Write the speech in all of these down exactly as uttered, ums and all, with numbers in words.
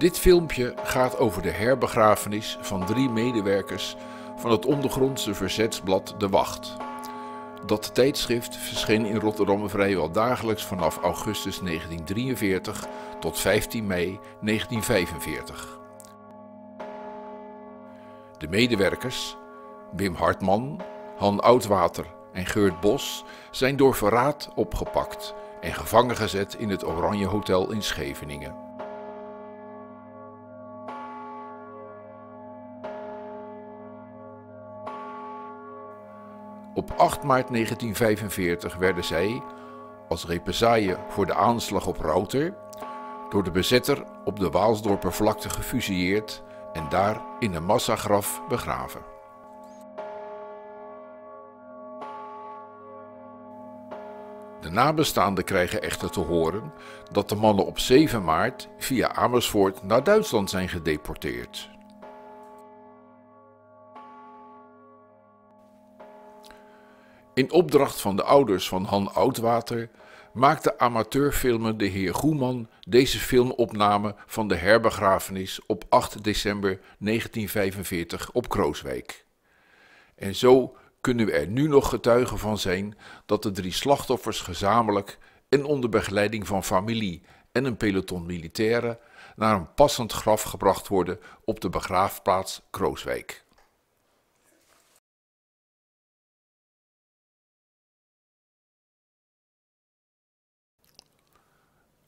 Dit filmpje gaat over de herbegrafenis van drie medewerkers van het ondergrondse verzetsblad De Wacht. Dat tijdschrift verscheen in Rotterdam vrijwel dagelijks vanaf augustus negentien drieënveertig tot vijftien mei negentien vijfenveertig. De medewerkers, Wim Hartman, Han Oudwater en Geurt Bos, zijn door verraad opgepakt en gevangen gezet in het Oranjehotel in Scheveningen. Op acht maart negentien vijfenveertig werden zij, als represaille voor de aanslag op Rauter, door de bezetter op de Waalsdorpervlakte gefusilleerd en daar in een massagraf begraven. De nabestaanden krijgen echter te horen dat de mannen op zeven maart via Amersfoort naar Duitsland zijn gedeporteerd. In opdracht van de ouders van Han Oudwater maakte amateurfilmer De Heer Goeman deze filmopname van de herbegrafenis op acht december negentien vijfenveertig op Crooswijk. En zo kunnen we er nu nog getuigen van zijn dat de drie slachtoffers gezamenlijk en onder begeleiding van familie en een peloton militairen naar een passend graf gebracht worden op de begraafplaats Crooswijk.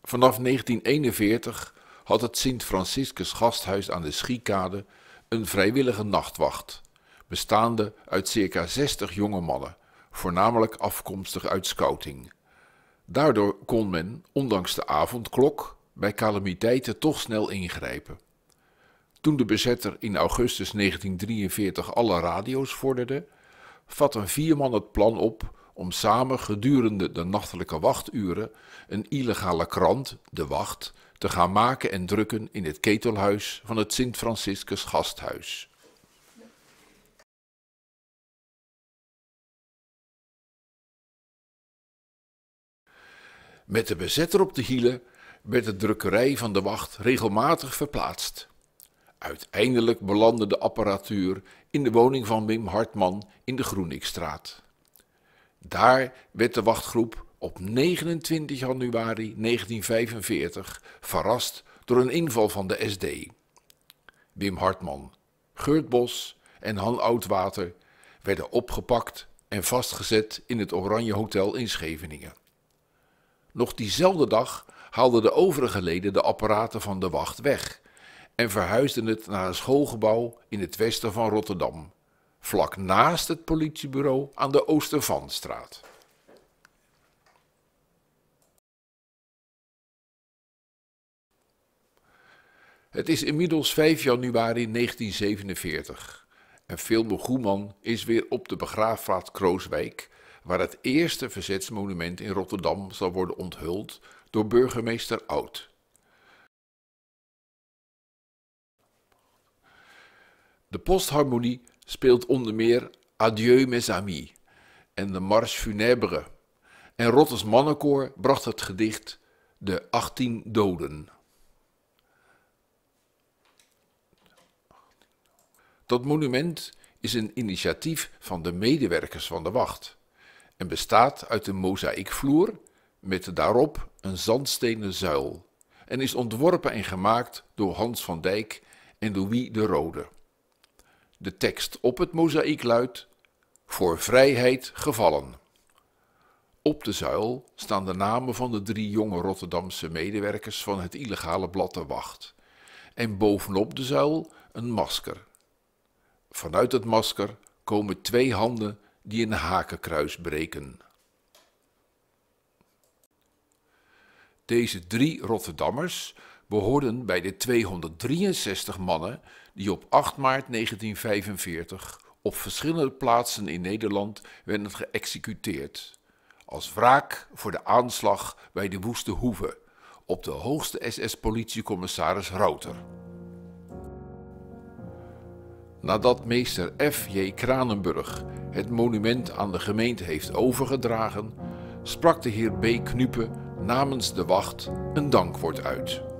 Vanaf negentien eenenveertig had het Sint-Franciscus-gasthuis aan de Schiekade een vrijwillige nachtwacht, bestaande uit circa zestig jonge mannen, voornamelijk afkomstig uit scouting. Daardoor kon men, ondanks de avondklok, bij calamiteiten toch snel ingrijpen. Toen de bezetter in augustus negentien drieënveertig alle radio's vorderde, vatten vier man het plan op om samen gedurende de nachtelijke wachturen een illegale krant, De Wacht, te gaan maken en drukken in het ketelhuis van het Sint-Franciscus-gasthuis. Met de bezetter op de hielen werd de drukkerij van De Wacht regelmatig verplaatst. Uiteindelijk belandde de apparatuur in de woning van Wim Hartman in de Groenikstraat. Daar werd de wachtgroep op negenentwintig januari negentien vijfenveertig verrast door een inval van de S D. Wim Hartman, Geurt Bos en Han Oudwater werden opgepakt en vastgezet in het Oranjehotel in Scheveningen. Nog diezelfde dag haalden de overige leden de apparaten van de wacht weg en verhuisden het naar een schoolgebouw in het westen van Rotterdam, vlak naast het politiebureau aan de Oosterhavenstraat. Het is inmiddels vijf januari negentien zevenenveertig en Filmer Goeman is weer op de begraafplaats Crooswijk, waar het eerste verzetsmonument in Rotterdam zal worden onthuld door burgemeester Oud. De Postharmonie speelt onder meer Adieu mes amis en de Marche funèbre. En Rotters mannenkoor bracht het gedicht De achttien doden. Dat monument is een initiatief van de medewerkers van de wacht en bestaat uit een mozaïekvloer met daarop een zandstenen zuil en is ontworpen en gemaakt door Hans van Dijk en Louis de Rode. De tekst op het mozaïek luidt: Voor vrijheid gevallen. Op de zuil staan de namen van de drie jonge Rotterdamse medewerkers van het illegale blad De Wacht en bovenop de zuil een masker. Vanuit het masker komen twee handen die een hakenkruis breken. Deze drie Rotterdammers behoorden bij de tweehonderddrieënzestig mannen die op acht maart negentien vijfenveertig op verschillende plaatsen in Nederland werden geëxecuteerd, als wraak voor de aanslag bij de Woeste Hoeve op de hoogste S S-politiecommissaris Rauter. Nadat meester F J Kranenburg het monument aan de gemeente heeft overgedragen, sprak de heer B. Kniepe namens de wacht een dankwoord uit.